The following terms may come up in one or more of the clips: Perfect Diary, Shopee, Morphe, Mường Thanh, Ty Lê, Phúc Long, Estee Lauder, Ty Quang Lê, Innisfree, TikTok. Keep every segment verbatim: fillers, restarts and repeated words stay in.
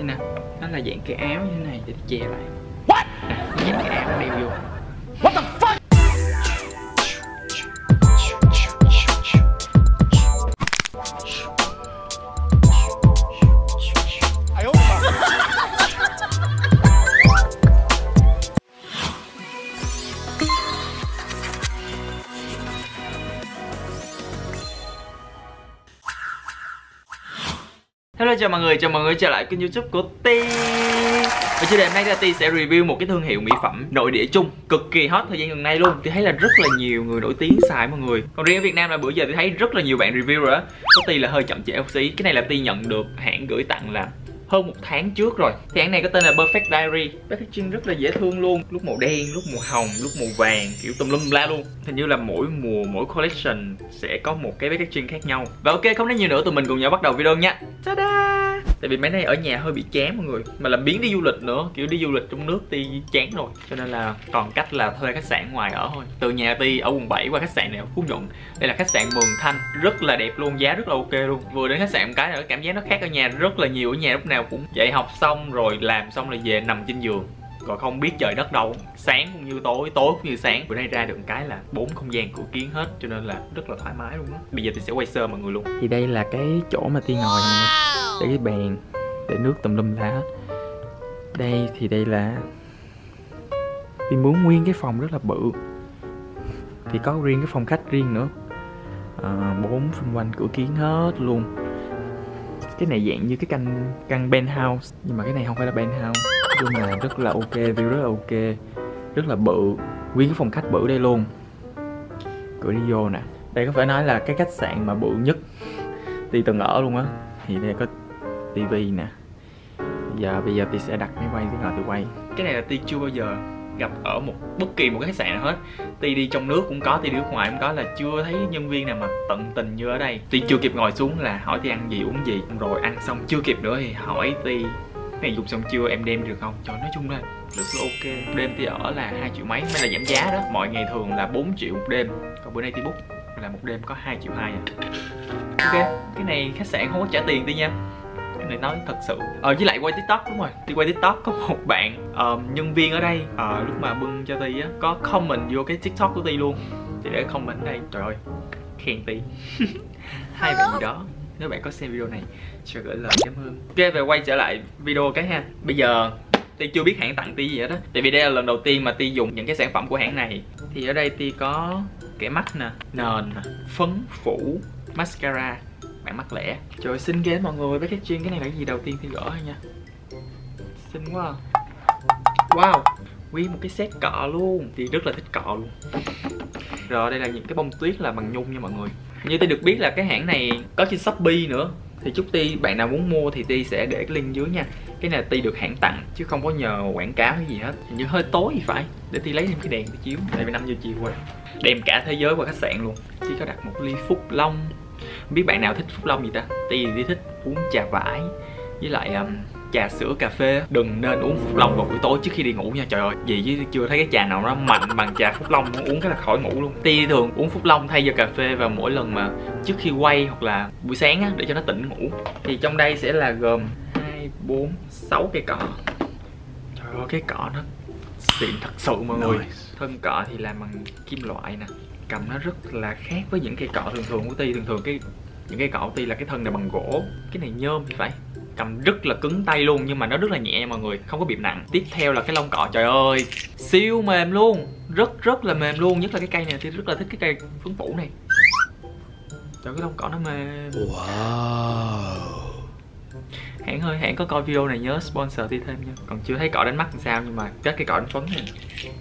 Đây nè, nó là dạng cái áo như thế này để che lại. What? Nè, dính cái áo nó đeo vô. What the fuck? Hello chào mọi người, chào mọi người trở lại kênh YouTube của Ty. Và chủ đề hôm nay là Ty sẽ review một cái thương hiệu mỹ phẩm nội địa Trung cực kỳ hot thời gian gần nay luôn. Ty thấy là rất là nhiều người nổi tiếng xài mọi người. Còn riêng ở Việt Nam là bữa giờ Ty thấy rất là nhiều bạn review rồi á. Có Ty là hơi chậm trễ một xí. Cái này là Ty nhận được hãng gửi tặng là hơn một tháng trước rồi. Thì hãng này có tên là Perfect Diary. Packaging rất là dễ thương luôn, lúc màu đen, lúc màu hồng, lúc màu vàng, kiểu tùm lum la luôn. Hình như là mỗi mùa, mỗi collection sẽ có một cái packaging khác nhau. Và ok, không nói nhiều nữa, tụi mình cùng nhau bắt đầu video nha. Ta-da! Tại vì mấy nay ở nhà hơi bị chán mọi người, mà làm biến đi du lịch nữa, kiểu đi du lịch trong nước Ty chán rồi, cho nên là còn cách là thuê khách sạn ngoài ở thôi. Từ nhà Ty ở quận bảy qua khách sạn này ở Phú Nhuận. Đây là khách sạn Mường Thanh, rất là đẹp luôn, giá rất là ok luôn. Vừa đến khách sạn một cái nữa cảm giác nó khác ở nhà rất là nhiều. Ở nhà lúc nào cũng dạy học xong rồi làm xong rồi về nằm trên giường rồi không biết trời đất đâu, sáng cũng như tối, tối cũng như sáng. Bữa nay ra được một cái là bốn không gian cửa kiến hết cho nên là rất là thoải mái luôn á. Bây giờ Ty sẽ quay sơ mọi người luôn. Thì đây là cái chỗ mà Ty ngồi, để cái bàn, để nước tùm lum la hết. Đây thì đây là Ty muốn nguyên cái phòng rất là bự, thì có riêng cái phòng khách riêng nữa, bốn à, xung quanh cửa kiến hết luôn. Cái này dạng như cái căn căn penthouse, nhưng mà cái này không phải là penthouse. Nhưng mà rất là ok, view rất là ok, rất là bự, nguyên cái phòng khách bự đây luôn. Cửa đi vô nè, đây có phải nói là cái khách sạn mà bự nhất Ty từng ở luôn á. Thì đây có tivi nè. Bây giờ bây giờ Ty sẽ đặt máy quay xuống ngồi Ty quay. Cái này là Ty chưa bao giờ gặp ở một bất kỳ một cái khách sạn nào hết. Ty đi trong nước cũng có, Ty đi nước ngoài cũng có, là chưa thấy nhân viên nào mà tận tình như ở đây. Ty chưa kịp ngồi xuống là hỏi Ty ăn gì uống gì, rồi ăn xong chưa kịp nữa thì hỏi Ty này dùng xong chưa em đem được không. Trời, nói chung là rất là ok. Đêm Ty ở là hai triệu mấy, mới là giảm giá đó. Mọi ngày thường là bốn triệu một đêm, còn bữa nay Ty book là một đêm có hai triệu hai à. Ok, cái này khách sạn không có trả tiền Ty nha, để nói thật sự. Ờ, với lại quay TikTok đúng rồi, Ty quay TikTok có một bạn uh, nhân viên ở đây uh, lúc mà bưng cho Ty á, có comment vô cái TikTok của Ty luôn. Thì để comment ở đây, trời ơi, khen Ty. Hai bạn gì đó, nếu bạn có xem video này sẽ gửi lời cảm ơn. Ok, về quay trở lại video cái ha. Bây giờ Ty chưa biết hãng tặng Ty gì hết á, tại vì đây là lần đầu tiên mà Ty dùng những cái sản phẩm của hãng này. Thì ở đây Ty có kẻ mắt nè, nền nè, phấn phủ, mascara, bạn mắt lẻ. Trời, xinh ghê mọi người. Packaging cái này là cái gì đầu tiên Ty gỡ thôi nha. Xinh quá. Wow, nguyên một cái set cọ luôn. Ty rất là thích cọ luôn. Rồi đây là những cái bông tuyết là bằng nhung nha mọi người. Như Ty được biết là cái hãng này có trên Shopee nữa. Thì chúc Ty bạn nào muốn mua thì Ty sẽ để cái link dưới nha. Cái này là Ty được hãng tặng chứ không có nhờ quảng cáo hay gì hết. Hình như hơi tối thì phải, để Ty lấy thêm cái đèn Ty chiếu. Tại vì năm giờ chiều qua đem cả thế giới qua khách sạn luôn. Ty có đặt một ly Phúc Long. Không biết bạn nào thích Phúc Long gì ta. Ty thì thích uống trà vải với lại um, trà sữa cà phê. Đừng nên uống Phúc Long vào buổi tối trước khi đi ngủ nha. Trời ơi, gì chứ chưa thấy cái trà nào nó mạnh bằng trà Phúc Long, uống cái là khỏi ngủ luôn. Ty thường uống Phúc Long thay cho cà phê vào mỗi lần mà trước khi quay hoặc là buổi sáng á, để cho nó tỉnh ngủ. Thì trong đây sẽ là gồm hai, bốn, sáu cây cọ. Trời ơi, cái cọ nó xịn thật sự mọi người. Thân cọ thì làm bằng kim loại nè, cầm nó rất là khác với những cây cọ thường thường của Ty. Thường thường cái những cây cọ của Ty là cái thân này bằng gỗ, cái này nhôm thì phải, cầm rất là cứng tay luôn, nhưng mà nó rất là nhẹ mọi người, không có bị nặng. Tiếp theo là cái lông cọ, trời ơi siêu mềm luôn, rất rất là mềm luôn. Nhất là cái cây này, Ty rất là thích cái cây phấn phủ này. Trời, cái lông cọ nó mềm. Wow. Hãng hơi hãng có coi video này nhớ sponsor Ty thêm nha. Còn chưa thấy cọ đánh mắt làm sao, nhưng mà kết cái cọ đánh phấn này.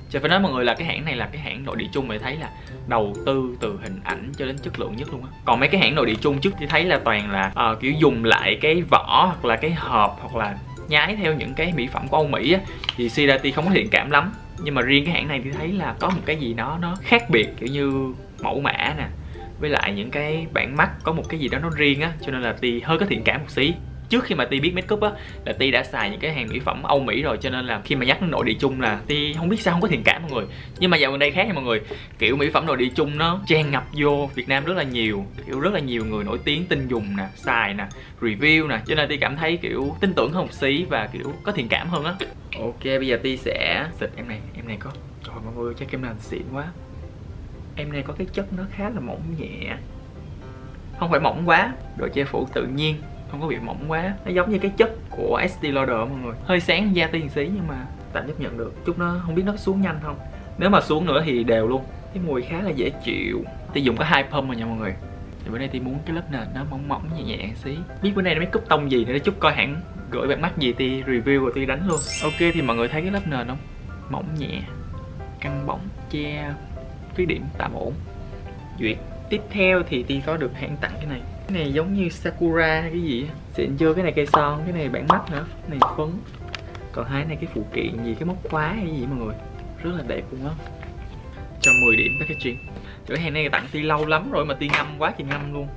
Trời, phải nói mọi người là cái hãng này là cái hãng nội địa Trung mà thấy là đầu tư từ hình ảnh cho đến chất lượng nhất luôn á. Còn mấy cái hãng nội địa Trung trước thì thấy là toàn là uh, kiểu dùng lại cái vỏ hoặc là cái hộp hoặc là nhái theo những cái mỹ phẩm của Âu Mỹ á, thì suy ra Ty không có thiện cảm lắm. Nhưng mà riêng cái hãng này thì thấy là có một cái gì đó nó khác biệt, kiểu như mẫu mã nè, với lại những cái bảng mắt có một cái gì đó nó riêng á, cho nên là Ty hơi có thiện cảm một xí. trước khi mà Ti biết make up á, là Ti đã xài những cái hàng mỹ phẩm Âu Mỹ rồi, cho nên là khi mà nhắc nội địa chung là Ti không biết sao không có thiện cảm mọi người. Nhưng mà dạo gần đây khác nha mọi người, kiểu mỹ phẩm nội địa chung nó tràn ngập vô Việt Nam rất là nhiều, kiểu rất là nhiều người nổi tiếng tin dùng nè, xài nè, review nè, cho nên Ti cảm thấy kiểu tin tưởng hơn một xí và kiểu có thiện cảm hơn á. Ok, bây giờ Ti sẽ xịt em này, em này có, trời mọi người chắc em này xịn quá. Em này có cái chất nó khá là mỏng nhẹ, không phải mỏng quá, độ che phủ tự nhiên, không có bị mỏng quá. Nó giống như cái chất của Estee Lauder mọi người. Hơi sáng da Ti một xí nhưng mà tạm chấp nhận được. Chút nó không biết nó xuống nhanh không. Nếu mà xuống nữa thì đều luôn. Cái mùi khá là dễ chịu. Ti dùng có hai pump rồi nha mọi người. Thì bữa nay Ti muốn cái lớp nền nó mỏng mỏng nhẹ nhẹ xí. Biết bữa nay nó make up tông gì nữa, chút coi hãng gửi bạn mắt gì Ti review rồi Ti đánh luôn. Ok, thì mọi người thấy cái lớp nền không? Mỏng nhẹ, căng bóng, che khuyết điểm tạm ổn, duyệt. Tiếp theo thì Ti có được hãng tặng cái này. Cái này giống như Sakura hay cái gì á. Xịn chưa? Cái này cây son, cái này bảng mắt nữa, cái này phấn. Còn hai cái này cái phụ kiện gì, cái móc khóa hay gì mọi người. Rất là đẹp luôn á. Cho mười điểm với cái chuyện. Cái hàng này tặng Ti lâu lắm rồi mà Ti ngâm quá thì ngâm luôn.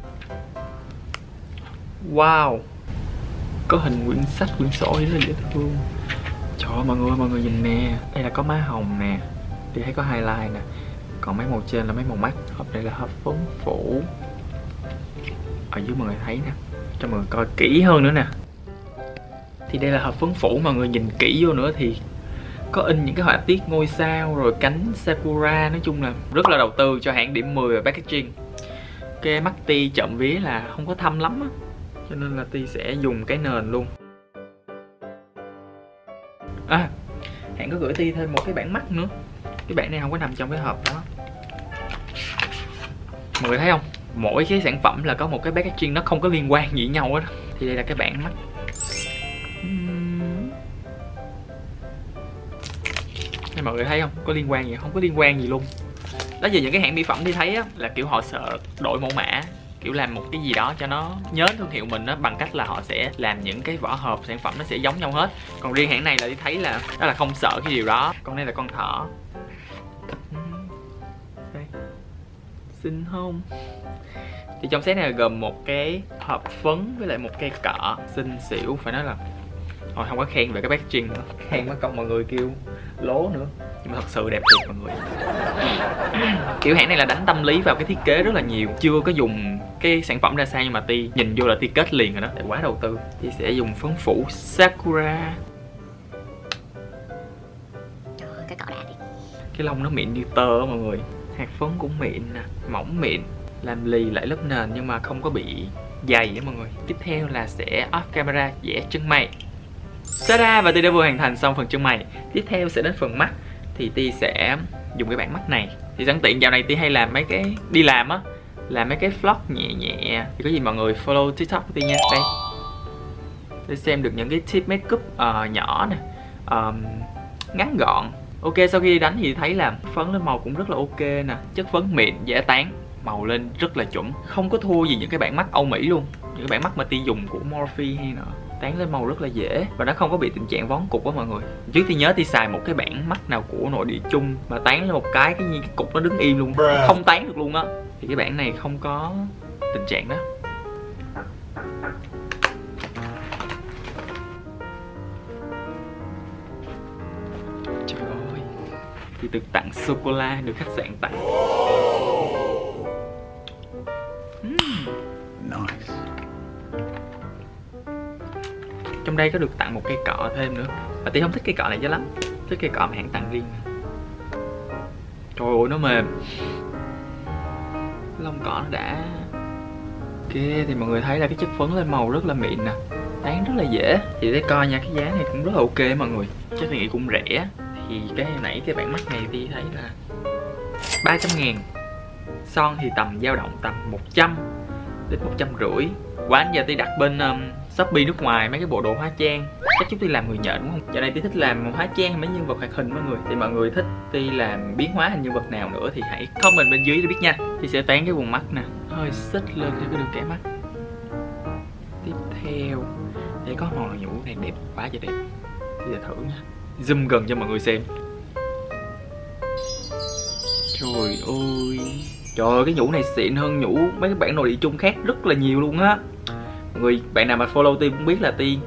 Wow, có hình quyển sách, quyển sổ rất là dễ thương. Trời ơi mọi người, mọi người nhìn nè. Đây là có má hồng nè, Ti thấy có highlight nè. Còn mấy màu trên là mấy màu mắt. Hộp này là hộp phấn phủ. Ở dưới mọi người thấy nè, cho mọi người coi kỹ hơn nữa nè. Thì đây là hộp phấn phủ, mọi người nhìn kỹ vô nữa thì có in những cái họa tiết ngôi sao rồi cánh Sakura. Nói chung là rất là đầu tư cho hãng, điểm mười và packaging. Cái mắt Ti chậm vía là không có thâm lắm á, cho nên là Ti sẽ dùng cái nền luôn. À, hãng có gửi Ti thêm một cái bảng mắt nữa. Cái bảng này không có nằm trong cái hộp đó. Mọi người thấy không? Mỗi cái sản phẩm là có một cái packaging nó không có liên quan gì nhau hết. Thì đây là cái bảng mắt. Nên mọi người thấy không? Có liên quan gì? Không có liên quan gì luôn. Đó, giờ những cái hãng mỹ phẩm Ti thấy á, là kiểu họ sợ đổi mẫu mã, kiểu làm một cái gì đó cho nó nhớ thương hiệu mình á, bằng cách là họ sẽ làm những cái vỏ hộp sản phẩm nó sẽ giống nhau hết. Còn riêng hãng này là Ti thấy là đó là không sợ cái điều đó. Còn đây là con thỏ. Đây. Xinh không? Thì trong set này gồm một cái hộp phấn với lại một cây cọ. Xinh xỉu, phải nói là hồi không có khen về cái packaging nữa, khen mất công mọi người kêu lố nữa, nhưng mà thật sự đẹp thiệt mọi người. Kiểu hãng này là đánh tâm lý vào cái thiết kế rất là nhiều, chưa có dùng cái sản phẩm ra sao nhưng mà Ti nhìn vô là Ti kết liền rồi đó, tại quá đầu tư. Ti sẽ dùng phấn phủ Sakura. Trời ơi, cái cọ đã đi. Cái lông nó mịn như tơ á mọi người, hạt phấn cũng mịn nè, mỏng mịn, làm lì lại lớp nền nhưng mà không có bị dày á mọi người. Tiếp theo là sẽ off camera vẽ chân mày. Ta-da! Và Ti đã vừa hoàn thành xong phần chân mày. Tiếp theo sẽ đến phần mắt. Thì Ti sẽ dùng cái bảng mắt này. Thì sẵn tiện dạo này Ti hay làm mấy cái đi làm á, làm mấy cái vlog nhẹ nhẹ. Thì có gì mọi người follow TikTok của Ti nha. Đây, để xem được những cái tip makeup uh, nhỏ nè, uh, ngắn gọn. Ok, sau khi đánh thì thấy là phấn lên màu cũng rất là ok nè, chất phấn mịn, dễ tán, màu lên rất là chuẩn, không có thua gì những cái bảng mắt Âu Mỹ luôn. Những cái bảng mắt mà Ti dùng của Morphe hay nữa, tán lên màu rất là dễ và nó không có bị tình trạng vón cục á mọi người. Trước Ti nhớ Ti xài một cái bảng mắt nào của nội địa chung mà tán lên một cái cái như cái cục nó đứng im luôn, không tán được luôn á. Thì cái bảng này không có tình trạng đó. Trời ơi, Ti được tặng sô cô la, được khách sạn tặng. Trong đây có được tặng một cây cọ thêm nữa. Và Ti không thích cây cọ này cho lắm, thích cây cọ mà hãng tặng riêng. Trời ơi nó mềm, lông cọ nó đã. Ok, thì mọi người thấy là cái chất phấn lên màu rất là mịn nè, tán rất là dễ. Thì để coi nha, cái giá này cũng rất là ok mọi người, chắc Ti nghĩ cũng rẻ. Thì cái hồi nãy cái bảng mắt này Ti thấy là ba trăm ngàn. Son thì tầm dao động tầm một trăm đến một trăm rưỡi. Quán giờ Ti đặt bên um, Shopee nước ngoài mấy cái bộ đồ hóa trang. Chắc chút Ti làm người nhện đúng không? Giờ này Ti thích làm hóa trang mấy nhân vật hoạt hình mọi người. Thì mọi người thích Ti làm biến hóa hình nhân vật nào nữa thì hãy comment bên dưới để biết nha. Thì sẽ tán cái vùng mắt nè, hơi xích lên cho cái đường kẻ mắt. Tiếp theo để có màu nhũ này đẹp quá trời đẹp. Bây giờ thử nha, zoom gần cho mọi người xem. Trời ơi, trời ơi, cái nhũ này xịn hơn nhũ mấy cái bản nội địa chung khác rất là nhiều luôn á. người bạn nào mà follow Ti cũng biết là Ti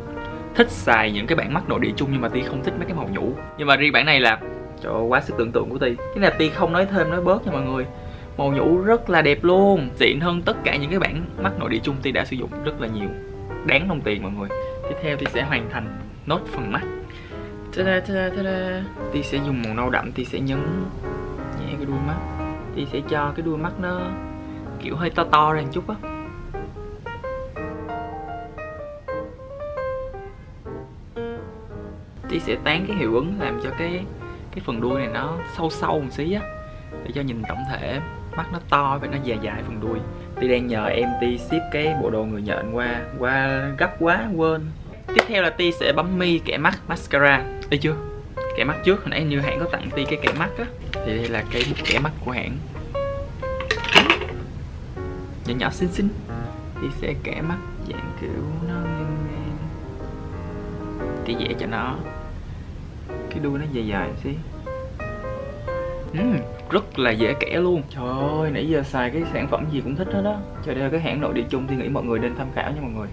thích xài những cái bảng mắt nội địa chung, nhưng mà Ti không thích mấy cái màu nhũ. Nhưng mà riêng bảng này là trời ơi, quá sức tưởng tượng của Ti. Cái này Ti không nói thêm nói bớt nha mọi người. Màu nhũ rất là đẹp luôn, xịn hơn tất cả những cái bảng mắt nội địa chung Ti đã sử dụng rất là nhiều, đáng đồng tiền mọi người. Tiếp theo Ti sẽ hoàn thành nốt phần mắt. Ta-da, ta-da, ta-da. Ti sẽ dùng màu nâu đậm, Ti sẽ nhấn nhẹ cái đuôi mắt. Ti sẽ cho cái đuôi mắt nó kiểu hơi to to ra một chút á. Ti sẽ tán cái hiệu ứng làm cho cái cái phần đuôi này nó sâu sâu một xí á, để cho nhìn tổng thể mắt nó to và nó dài dài phần đuôi. Ti đang nhờ em Ti ship cái bộ đồ người nhện qua, qua gấp quá quên. Tiếp theo là Ti sẽ bấm mi kẻ mắt mascara. Ê chưa? Kẻ mắt trước hồi nãy như hãng có tặng Ti cái kẻ mắt á, thì đây là cái bút kẻ mắt của hãng, nhỏ nhỏ xinh xinh. Ti sẽ kẻ mắt dạng kiểu nó ngang ngang. Ti vẽ cho nó cái đuôi nó dài dài xí. Uhm, rất là dễ kẻ luôn. Trời ơi, nãy giờ xài cái sản phẩm gì cũng thích hết đó. Trời ơi, cái hãng nội địa chung Ti nghĩ mọi người nên tham khảo nha mọi người.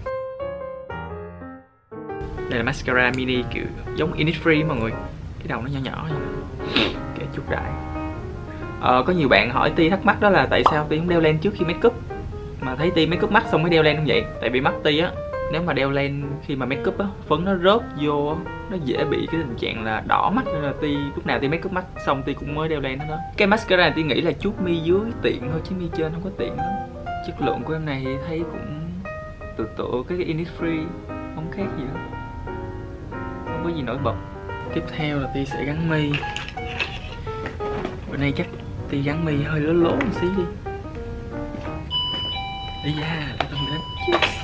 Đây là mascara mini kiểu giống Innisfree mọi người. Cái đầu nó nhỏ nhỏ nha, kẻ chút đại. Ờ, có nhiều bạn hỏi Ti thắc mắc đó là tại sao Ti không đeo len trước khi make up, mà thấy Ti make up mắt xong mới đeo len không vậy? Tại vì mắt Ti á, nếu mà đeo len khi mà make up á, phấn nó rớt vô, nó dễ bị cái tình trạng là đỏ mắt, nên là Ti lúc nào Ti make up mắt xong Ti cũng mới đeo len hết đó. Cái mascara này Ti nghĩ là chút mi dưới tiện thôi chứ mi trên không có tiện lắm. Chất lượng của em này thì thấy cũng tự tự cái, cái Innisfree, không khác gì đâu, không có gì nổi bật. Tiếp theo là Ti sẽ gắn mi. Bữa nay chắc Ti gắn mi hơi lố lố một xí đi. Đi ra, để tôi đến. Yes.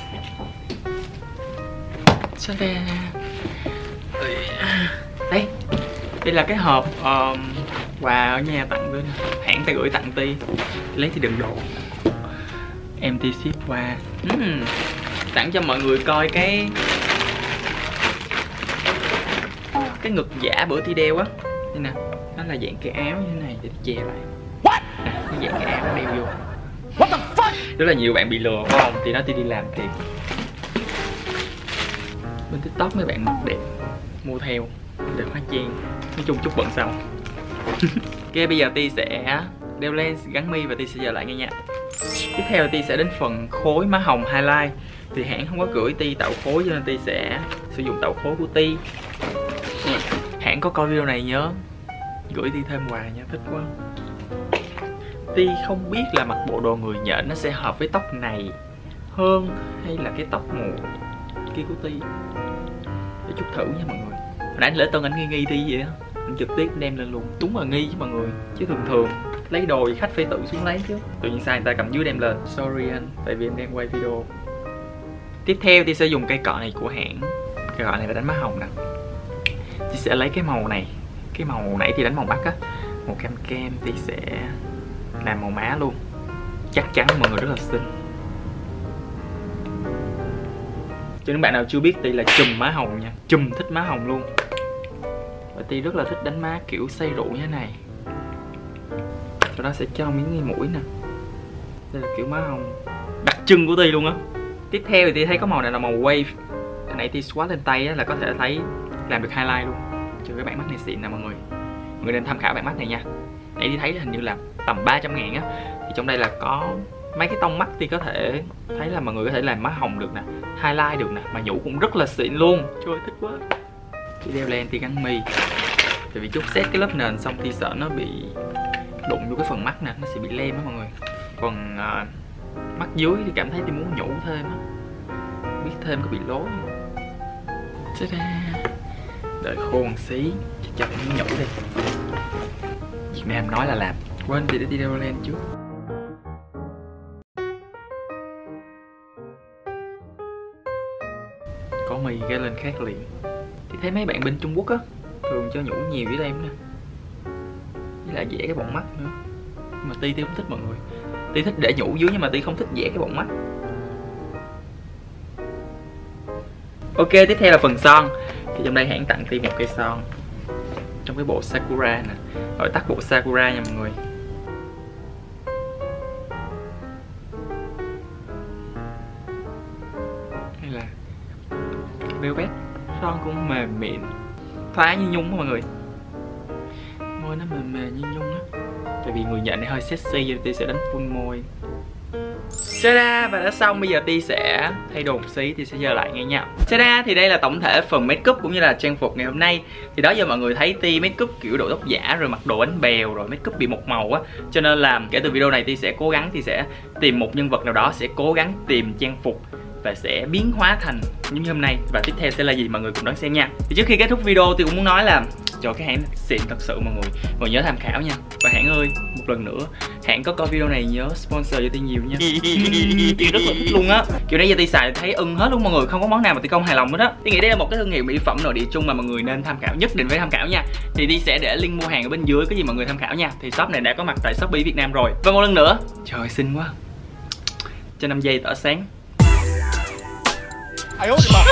Đây, đây là cái hộp uh, quà ở nhà tặng bên hãng ta gửi tặng Ti. Lấy thì đừng đổ, em Ti ship qua. uhm. Tặng cho mọi người coi cái Cái ngực giả bữa Ti đeo á. Đây nè, nó là dạng cái áo như thế này để che lại. What? À, cái dạng cái áo đeo vô. What the fuck? Rất là nhiều bạn bị lừa phải không? Thì nó Ti đi làm thiệt. Bên TikTok mấy bạn mặc đẹp mua theo để hóa trang. Nói chung chút bận xong. Ok, bây giờ Ti sẽ đeo lens, gắn mi và Ti sẽ giờ lại nghe nha. Tiếp theo Ti sẽ đến phần khối má hồng highlight. Thì hãng không có gửi Ti tạo khối cho nên Ti sẽ sử dụng tạo khối của Ti. Hãng có coi video này nhớ gửi Ti thêm quà nha, thích quá. Ti không biết là mặc bộ đồ người nhện nó sẽ hợp với tóc này hơn hay là cái tóc mù kia của Ti. Để chút thử nha mọi người. Hồi nãy lễ tân anh nghi nghi Ti vậy á, anh trực tiếp đem lên luôn. Đúng là nghi chứ mọi người, chứ thường thường lấy đồ thì khách phải tự xuống lấy chứ, tự nhiên sai người ta cầm dưới đem lên. Sorry anh, tại vì em đang quay video. Tiếp theo Ti sẽ dùng cây cọ này của hãng. Cây cọ này là đánh má hồng nè. Ti sẽ lấy cái màu này, cái màu nãy Ti đánh màu mắt á, màu cam kem, Ti sẽ làm màu má luôn. Chắc chắn mọi người rất là xinh. Cho những bạn nào chưa biết, Ti là chùm má hồng nha, chùm thích má hồng luôn. Và Ti rất là thích đánh má kiểu xay rượu như thế này. Sau đó sẽ cho miếng ngay mũi nè. Đây là kiểu má hồng đặc trưng của Ti luôn á. Tiếp theo thì Ti thấy có màu này là màu wave. Hồi nãy Ti swatch lên tay á, là có thể thấy làm được highlight luôn. Trừ cái bảng mắt này xịn nè mọi người. Mọi người nên tham khảo bảng mắt này nha. Nãy Ti thấy là hình như là tầm ba trăm ngàn á. Thì trong đây là có mấy cái tông mắt Ti có thể thấy là mọi người có thể làm má hồng được nè, highlight được nè, mà nhũ cũng rất là xịn luôn. Trời ơi, thích quá. Ti đeo lên, Ti gắn mi. Tại vì chút xét cái lớp nền xong Ti sợ nó bị đụng vô cái phần mắt nè, nó sẽ bị lem á mọi người. Còn à, mắt dưới thì cảm thấy Ti muốn nhũ thêm á, biết thêm có bị lố không? Đợi khô một xí, cho miếng nhũ đi. Việt Nam nói là làm. Quên Ti để Ti đeo lên trước. Có mì cái lên khác liền. Thì thấy mấy bạn bên Trung Quốc á thường cho nhũ nhiều với em nè, với lại vẽ cái bọng mắt nữa. Nhưng mà Ti Ti không thích mọi người. Ti thích để nhũ dưới nhưng mà Ti không thích vẽ cái bọng mắt. Ok, tiếp theo là phần son. Thì trong đây hãng tặng Ti một cây son trong cái bộ Sakura nè, gọi tắt bộ Sakura nha mọi người. velvet, son cũng mềm mịn, thoáng như nhung đó mọi người. Môi nó mềm mềm như nhung á. Tại vì người nhận này hơi sexy nên Ti sẽ đánh full môi. Ta-da! Và đã xong, bây giờ Ti sẽ thay đồ một xí, Ti sẽ giờ lại nghe nhau. Ta-da! Thì đây là tổng thể phần make up cũng như là trang phục ngày hôm nay. Thì đó giờ mọi người thấy Ti make up kiểu độ tóc giả, rồi mặc đồ bánh bèo, rồi make up bị một màu á. Cho nên là kể từ video này Ti sẽ cố gắng, Ti sẽ tìm một nhân vật nào đó, sẽ cố gắng tìm trang phục và sẽ biến hóa thành giống như hôm nay. Và tiếp theo sẽ là gì mọi người cùng đón xem nha. Thì trước khi kết thúc video Ti cũng muốn nói là trời, cái hãng xịn thật sự mọi người, mọi người nhớ tham khảo nha. Và hãng ơi, một lần nữa, hãng có coi video này nhớ sponsor cho Ti nhiều nha. Ti rất là thích luôn á. Kiểu nãy giờ Ti xài thấy ưng hết luôn mọi người, không có món nào mà Ti không hài lòng hết á. Ti nghĩ đây là một cái thương hiệu mỹ phẩm nội địa chung mà mọi người nên tham khảo, nhất định phải tham khảo nha. Thì Ti sẽ để link mua hàng ở bên dưới, có gì mọi người tham khảo nha. Thì shop này đã có mặt tại Shopee Việt Nam rồi. Và một lần nữa, trời xinh quá. Cho năm giây tỏa sáng. Ai ố thì bà.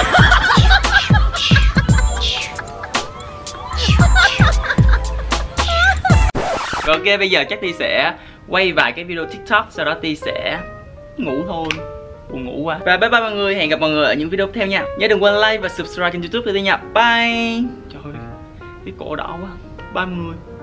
Ok, bây giờ chắc Ti sẽ quay vài cái video TikTok, sau đó Ti sẽ ngủ thôi, buồn ngủ quá. Và bye bye mọi người, hẹn gặp mọi người ở những video tiếp theo nha. Nhớ đừng quên like và subscribe kênh YouTube của Ti nha. Bye. Trời ơi, cái cổ đỏ quá. Bye mọi người.